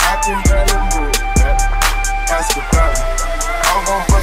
I can barely move, ask about it. I'm gon'